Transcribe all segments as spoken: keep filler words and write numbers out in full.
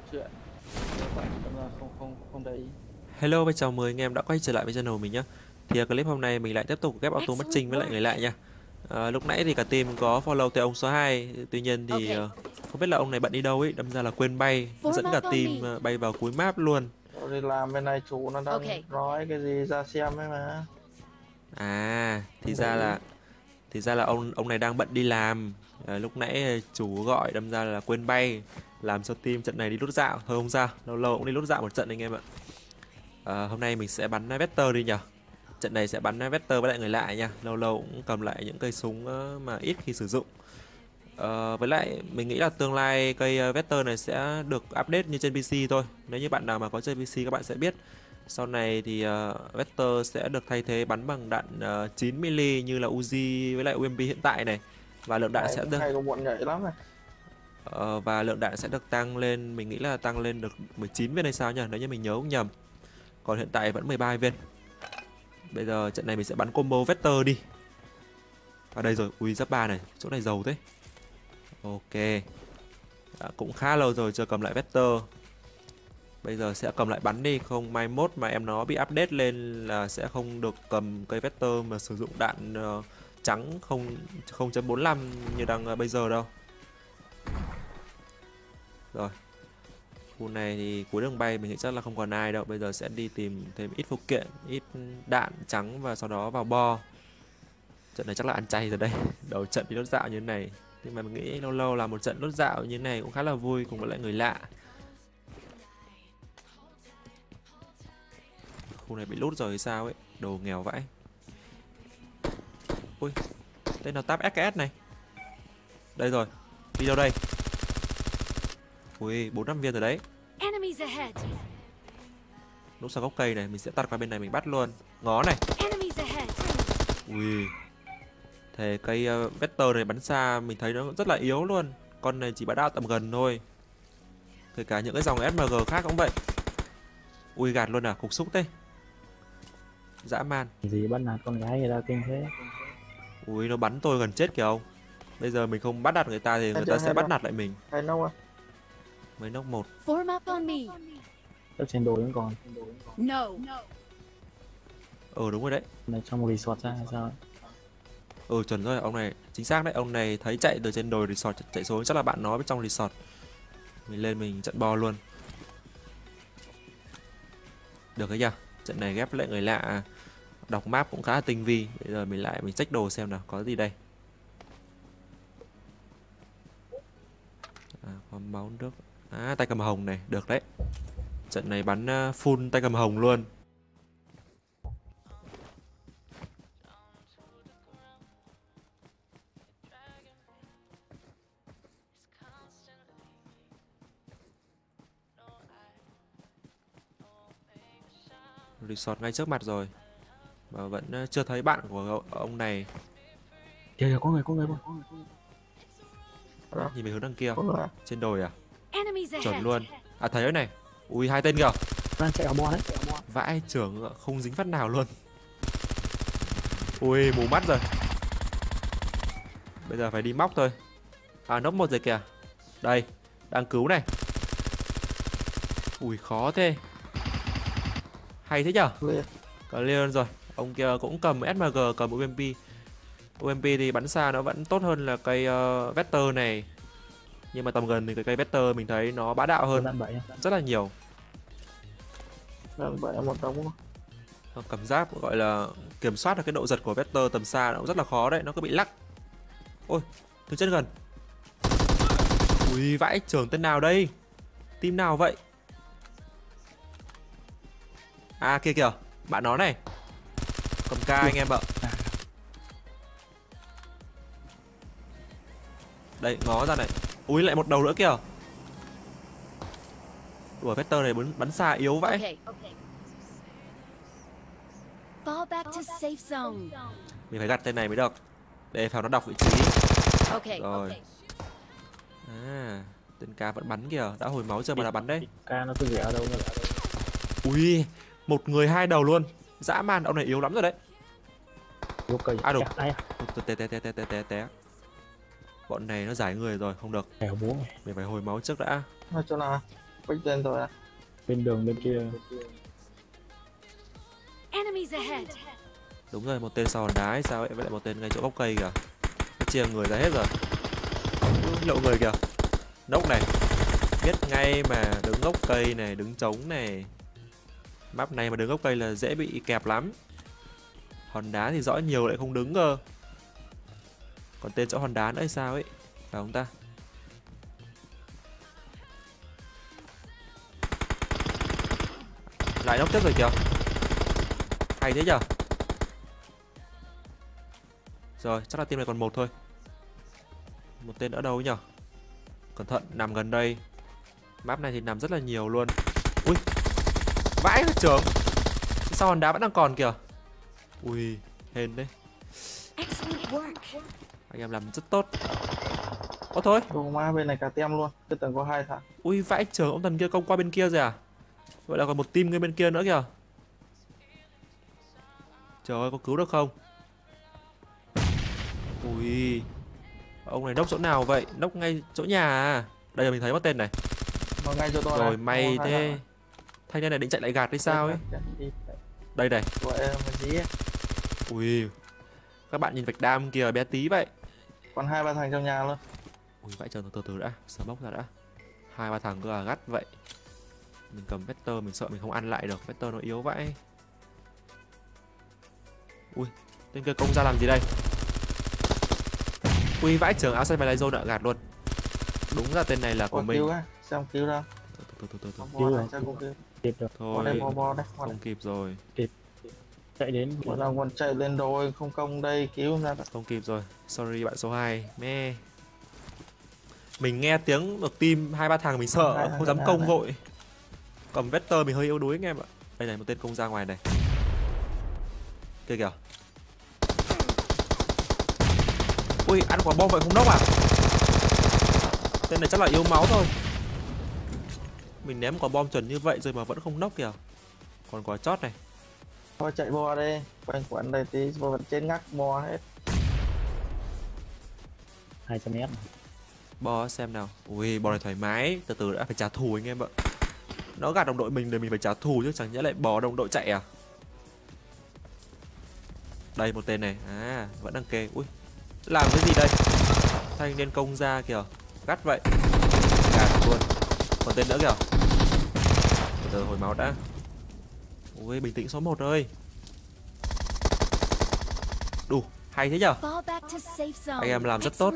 nói chuyện. Các bạn không không không để ý. Hello và chào mừng anh em đã quay trở lại với channel mình nhé. Thì clip hôm nay mình lại tiếp tục ghép auto matching với lại người lại nha. À, lúc nãy thì cả team có follow tới ông số hai, tuy nhiên thì okay. Không biết là ông này bận đi đâu ấy, đâm ra là quên bay, dẫn cả team bay vào cuối map luôn. Rồi làm bên này chủ nó đang okay. Nói cái gì ra xem ấy mà. À, thì ra là thì ra là ông ông này đang bận đi làm. À, lúc nãy chủ gọi đâm ra là quên bay, làm cho team trận này đi lút dạo thôi, không sao, lâu lâu cũng đi lút dạo một trận anh em ạ. À, hôm nay mình sẽ bắn Vector đi nhỉ. Trận này sẽ bắn Vector với lại người lạ nha. Lâu lâu cũng cầm lại những cây súng mà ít khi sử dụng. à, Với lại mình nghĩ là tương lai cây Vector này sẽ được update như trên pê xê thôi. Nếu như bạn nào mà có chơi pê xê các bạn sẽ biết. Sau này thì uh, Vector sẽ được thay thế bắn bằng đạn uh, chín mi li như là Uzi với lại u em pê hiện tại này. Và lượng đạn này sẽ được lắm này. Uh, Và lượng đạn sẽ được tăng lên, mình nghĩ là tăng lên được mười chín viên hay sao nhỉ, nếu như mình nhớ không nhầm. Còn hiện tại vẫn mười ba viên. Bây giờ trận này mình sẽ bắn combo Vector đi. Ở à, đây rồi, ui giáp ba này, chỗ này giàu thế. Ok. à, Cũng khá lâu rồi chưa cầm lại Vector. Bây giờ sẽ cầm lại bắn đi, không mai mốt mà em nó bị update lên là sẽ không được cầm cây Vector mà sử dụng đạn uh, trắng không chấm bốn mươi lăm như đang uh, bây giờ đâu. Rồi. Khu này thì cuối đường bay mình nghĩ chắc là không còn ai đâu. Bây giờ sẽ đi tìm thêm ít phụ kiện, ít đạn trắng và sau đó vào bo. Trận này chắc là ăn chay rồi đây. Đầu trận đi lốt dạo như thế này. Nhưng mà mình nghĩ lâu lâu là một trận lốt dạo như thế này cũng khá là vui cùng với lại người lạ. Khu này bị lút rồi hay sao ấy. Đồ nghèo vãi. Ui, tên nào tap ét ca ét này. Đây rồi, đi đâu đây. Ui, bốn năm viên rồi đấy. Lúc sang gốc cây này, mình sẽ tạt qua bên này mình bắt luôn. Ngó này. Ui. Thế cây uh, Vector này bắn xa mình thấy nó rất là yếu luôn. Con này chỉ bắn đạo tầm gần thôi. Kể cả những cái dòng ét em giê khác cũng vậy. Ui, gạt luôn à, cục xúc thế. Dã man. Gì bắt nạt con gái người ta kinh thế. Ui, nó bắn tôi gần chết kìa ông. Bây giờ mình không bắt nạt người ta thì người ta sẽ bắt nạt lại mình. Hay nâu à? Mới nóc một. Tớ trên đồi vẫn còn. No. Ờ đúng rồi đấy. Này trong một resort ra hay sao ấy? Ừ chuẩn rồi, ông này chính xác đấy, ông này thấy chạy từ trên đồi resort chạy xuống chắc là bạn nó bên trong resort. Mình lên mình chặn bò luôn. Được cái nhỉ? Trận này ghép với lại người lạ đọc map cũng khá là tinh vi. Bây giờ mình lại mình check đồ xem nào có gì đây. À, có máu nước. À, tay cầm hồng này, được đấy. Trận này bắn uh, full tay cầm hồng luôn. Resort ngay trước mặt rồi. Mà vẫn uh, chưa thấy bạn của ông này. Kìa kìa, có người, có người không? Nhìn về hướng đằng kia, trên đồi à? Chuẩn luôn. À thấy đấy này. Ui hai tên kìa. Đang chạy ở bo đấy. Vãi trưởng không dính phát nào luôn. Ui mù mắt rồi. Bây giờ phải đi móc thôi. À nóc một rồi kìa. Đây, đang cứu này. Ui khó thế. Hay thế nhở. Clear rồi. Ông kia cũng cầm ét em giê, cầm u em pê. u em pê thì bắn xa nó vẫn tốt hơn là cây uh, Vector này. Nhưng mà tầm gần thì cái cây Vector mình thấy nó bá đạo hơn rất là nhiều. Cảm giác gọi là kiểm soát được cái độ giật của Vector tầm xa nó cũng rất là khó đấy, nó cứ bị lắc. Ôi, từ chân gần. Ui vãi trưởng tên nào đây? Team nào vậy? À kia kìa, bạn nó này. Cầm ca anh em ạ. Đây, ngó ra này. Ui lại một đầu nữa kìa. Ủa Vector này bắn, bắn xa yếu vậy. Okay, okay. Mình phải gặt tên này mới được. Để phòng nó đọc vị trí. Okay, rồi. Okay. À, tên ca vẫn bắn kìa, đã hồi máu chưa mà đã bắn đấy. Ca nó cứ rẻ ở đâu nữa. Ui, một người hai đầu luôn. Dã man, ông này yếu lắm rồi đấy. Okay, à đủ. Té té té té té té. Bọn này nó giải người rồi, không được. Mình phải hồi máu trước đã. Cho là Bích lên rồi à? Bên đường bên kia. Đúng rồi, một tên sau hòn đá hay sao ấy, với lại một tên ngay chỗ gốc cây kìa. Nó chia người ra hết rồi. Lộ người kìa. Nốc này. Biết ngay mà đứng gốc cây này, đứng trống này. Map này mà đứng gốc cây là dễ bị kẹp lắm. Hòn đá thì rõ nhiều lại không đứng cơ. Còn tên chỗ hòn đá nữa hay sao ấy. Phải không ta? Lại nốc tiếp rồi kìa. Hay thế nhở. Rồi, chắc là team này còn một thôi. Một tên ở đâu nhở. Cẩn thận, nằm gần đây. Map này thì nằm rất là nhiều luôn. Ui, vãi hết trường. Sao hòn đá vẫn đang còn kìa. Ui, hên đấy. Anh em làm rất tốt. Ô thôi, ma bên này cả tem luôn. Tôi tưởng có hai thằng. Ui, vãi trường, ông thần kia công qua bên kia rồi à. Vậy là còn một team bên kia nữa kìa. Trời ơi, có cứu được không? Ui, ông này nốc chỗ nào vậy? Nốc ngay chỗ nhà à? Đây là mình thấy mất tên này. Ngay chỗ tôi rồi này. May tôi thế. Thanh niên này định chạy lại gạt hay sao ấy? Đây này. Ui, các bạn nhìn vạch đam kìa, bé tí vậy. Còn hai ba thằng trong nhà luôn. Ui, vậy chờ từ từ đã, sờ bốc ra đã. Hai ba thằng cứ à, gắt vậy. Mình cầm Vector, mình sợ mình không ăn lại được. Vector nó yếu vậy. Ui, tên kia công ra làm gì đây? Ui, vãi trưởng, áo xanh mày lại dâu nợ gạt luôn. Đúng ra tên này là của mình. Xong cứu đâu. Thôi thôi thôi thôi. Kịp được. Thôi, không kịp rồi. Kịp. Chạy đến. Bọn nào còn chạy lên đồi không công đây, cứu ra. Không kịp rồi. Sorry bạn số hai. Me. Mình nghe tiếng được team hai ba thằng mình sợ, không dám công vội. Cầm Vector mình hơi yếu đuối anh em ạ. Đây này, một tên công ra ngoài này. Kìa kìa. Ui, ăn quả bom vậy không nốc à? Tên này chắc là yếu máu thôi. Mình ném quả bom chuẩn như vậy rồi mà vẫn không nốc kìa. Còn quả chót này. Thôi chạy bò đây. Quanh quẩn đây tí, bò vẫn trên ngắc bò hết. hai trăm mét. Bò xem nào. Ui, bò này thoải mái. Từ từ đã, phải trả thù anh em ạ. Nó gạt đồng đội mình để mình phải trả thù chứ, chẳng nhẽ lại bỏ đồng đội chạy à? Đây một tên này, à vẫn đang kê. Ui, làm cái gì đây? Thanh niên công ra kìa, gắt vậy, gạt luôn. Còn tên nữa kìa. Từ từ hồi máu đã. Ui, bình tĩnh số một ơi. Đủ, hay thế nhở? Anh em làm rất tốt.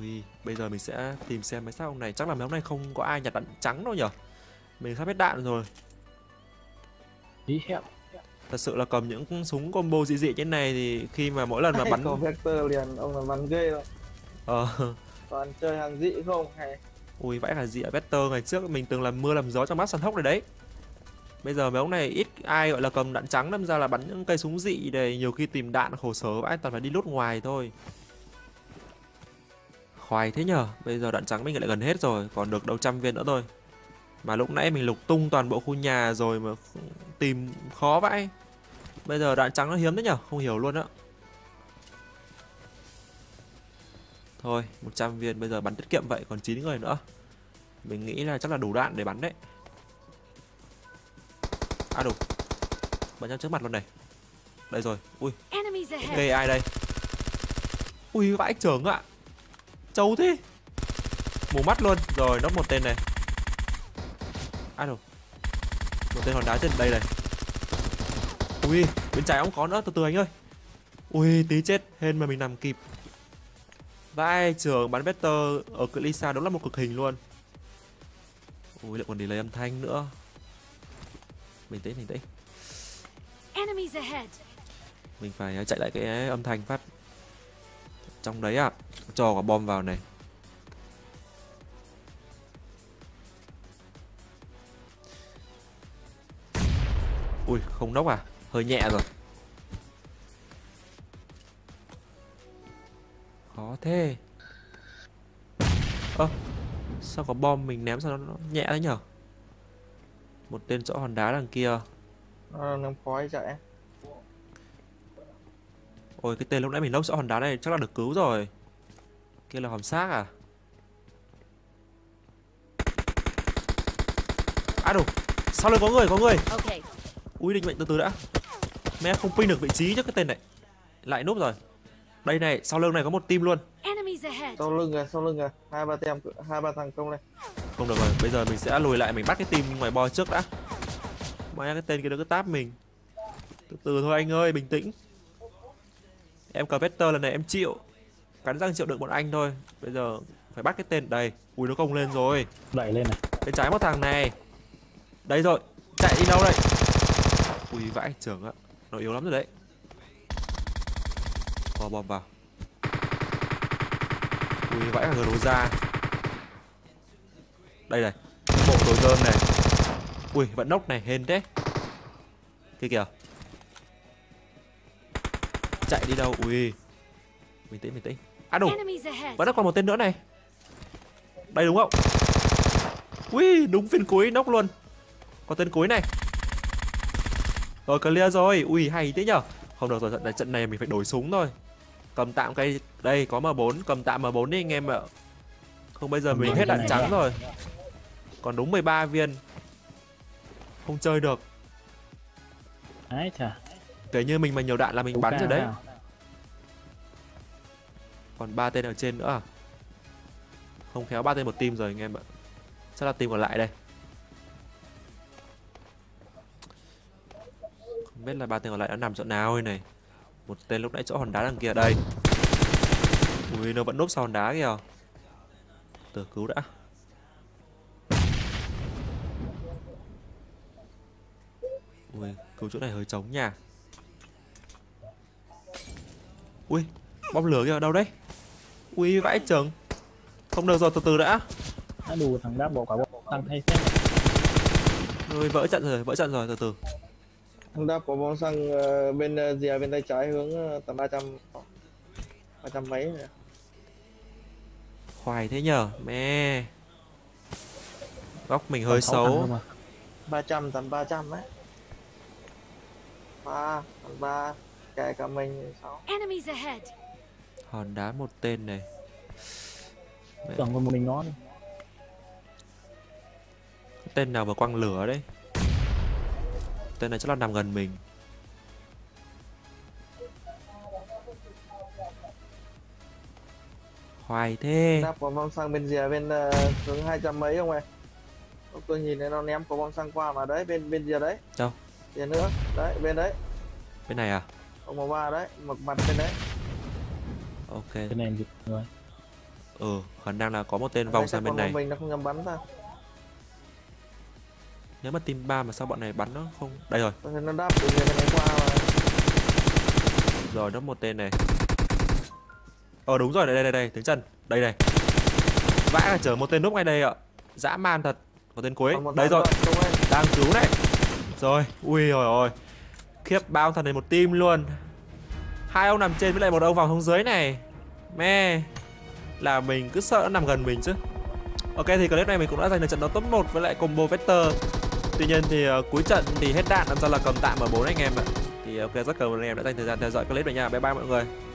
Ui, bây giờ mình sẽ tìm xem mấy xác ông này. Chắc là mấy ông này không có ai nhặt đạn trắng đâu nhở. Mình sắp hết đạn rồi. Đi hẹn. Thật sự là cầm những súng combo dị dị như thế này thì khi mà mỗi lần mà bắn có Vector liền ông là bắn ghê rồi. Ờ. Còn chơi hàng dị không hay. Ui, vãi hàng dị ở Vector ngày trước mình từng làm mưa làm gió trong mắt săn hốc rồi đấy. Bây giờ mấy ông này ít ai gọi là cầm đạn trắng, đâm ra là bắn những cây súng dị này nhiều khi tìm đạn khổ sở vãi, toàn phải đi lút ngoài thôi. Khoai thế nhờ, bây giờ đạn trắng mình lại gần hết rồi, còn được đâu trăm viên nữa thôi. Mà lúc nãy mình lục tung toàn bộ khu nhà rồi mà tìm khó vãi. Bây giờ đạn trắng nó hiếm đấy nhở, không hiểu luôn á. Thôi, một trăm viên bây giờ bắn tiết kiệm vậy, còn chín người nữa. Mình nghĩ là chắc là đủ đạn để bắn đấy. À đủ. Bắn nhau trước mặt luôn này. Đây rồi, ui. Gây ai đây? Ui, vãi trưởng ạ. Trâu thế. Mù mắt luôn, rồi nó một tên này. À đâu. Một tên hòn đá trên đây này. Ui, bên trái ông có nữa, từ từ anh ơi. Ui, tí chết, hên mà mình nằm kịp. Vai trưởng bắn Vector ở cự ly xa đúng là một cực hình luôn. Ui, lại còn delay âm thanh nữa. Bình tĩnh, bình tĩnh. Mình phải chạy lại cái âm thanh phát. Trong đấy à, cho cả bom vào này. Ui, không nóc à, hơi nhẹ rồi. Khó thế. Ơ, à, sao có bom mình ném sao nó nhẹ thế nhở? Một tên chỗ hòn đá đằng kia. Nó ném khói chạy. Ôi, cái tên lúc nãy mình nốc chỗ hòn đá này chắc là được cứu rồi. Kia là hòm xác à? À đủ. Sau lưng có người, có người. Okay. Ui định mệnh, từ từ đã. Mẹ không ping được vị trí chứ cái tên này. Lại núp rồi. Đây này, sau lưng này có một team luôn. Sau lưng à, sau lưng à. Hai ba tem, hai ba thằng công này. Không được rồi, bây giờ mình sẽ lùi lại, mình bắt cái team ngoài bo trước đã. Mẹ cái tên kia nó cứ táp mình. Từ từ thôi anh ơi, bình tĩnh. Em cờ Vector lần này em chịu. Cắn răng chịu đựng bọn anh thôi. Bây giờ phải bắt cái tên đây. Ui nó công lên rồi. Đẩy lên này. Bên trái một thằng này. Đây rồi. Chạy đi đâu đây? Ui vãi trưởng ạ. Nó yếu lắm rồi đấy. Bỏ bom vào. Ui vãi cả người đổ ra. Đây này. Bộ đồ dơm này. Ui vẫn nốc này, hên thế. Kia kìa. Chạy đi đâu? Ui. Mình tĩnh, mình tĩnh. À đủ. Vẫn còn một tên nữa này. Đây đúng không? Ui đúng phiên cuối nóc luôn. Có tên cuối này. Rồi clear rồi. Ui hay thế nhở. Không được rồi, trận này, trận này mình phải đổi súng thôi. Cầm tạm cái. Đây có em bốn. Cầm tạm em bốn đi anh em ạ. Không bây giờ mình hết đạn trắng rồi. Còn đúng mười ba viên. Không chơi được. Kể như mình mà nhiều đạn là mình bắn rồi đấy. Còn ba tên ở trên nữa à? Không khéo ba tên một team rồi anh em ạ. Chắc là team còn lại đây. Không biết là ba tên còn lại đã nằm chỗ nào này. Một tên lúc nãy chỗ hòn đá đằng kia đây. Ui nó vẫn núp sau hòn đá kìa. Từ cứu đã. Ui cứu chỗ này hơi trống nha. Ui bom lửa kìa đâu đấy. Ui vãi chừng. Không được rồi, từ từ đã. Đã đủ thằng đáp bỏ quả bom xăng hay thế. Ui vỡ trận rồi, vỡ trận rồi, từ từ. Thằng đáp có bom xăng bên gì à, bên tay trái hướng tầm ba trăm ba trăm mấy này. Khoai thế nhở, mẹ. Góc mình hơi xấu. ba trăm tầm ba trăm đấy. ba tầm ba kể cả mình sáu. Hòn đá một tên này. Tưởng còn một mình nó đi. Tên nào mà quăng lửa đấy. Tên này chắc là nằm gần mình. Hoài thế. Đáp có bom xăng bên rìa bên hướng uh, hai trăm mấy không ạ? Tôi nhìn thấy nó ném có bom xăng qua mà đấy, bên bên rìa đấy. Đâu? Rìa nữa, đấy, bên đấy. Bên này à? Ông màu ba đấy, một mặt bên đấy. Ok. Cái này được rồi. Ừ, khả năng là có một tên vòng sang bên này. Mình nó không nhắm bắn ra. Nếu mà team ba mà sao bọn này bắn nó không. Đây rồi. Nó đáp từ người này qua mà. Rồi nó một tên này. Ờ đúng rồi, đây đây đây, tiếng chân. Đây này. Vãi cả chở một tên núp ngay đây ạ. Dã man thật. Một tên cuối. Một đây rồi. Rồi. Đang cứu này. Rồi, ui rồi ôi. Khiếp bao thằng này một team luôn. Hai ông nằm trên với lại một ông vòng xuống dưới này. Mẹ. Là mình cứ sợ nó nằm gần mình chứ. Ok thì clip này mình cũng đã giành được trận đấu top một với lại combo Vector. Tuy nhiên thì uh, cuối trận thì hết đạn, làm sao là cầm tạm ở bốn anh em ạ. Thì ok rất cảm ơn anh em đã dành thời gian theo dõi clip này nha. Bye bye mọi người.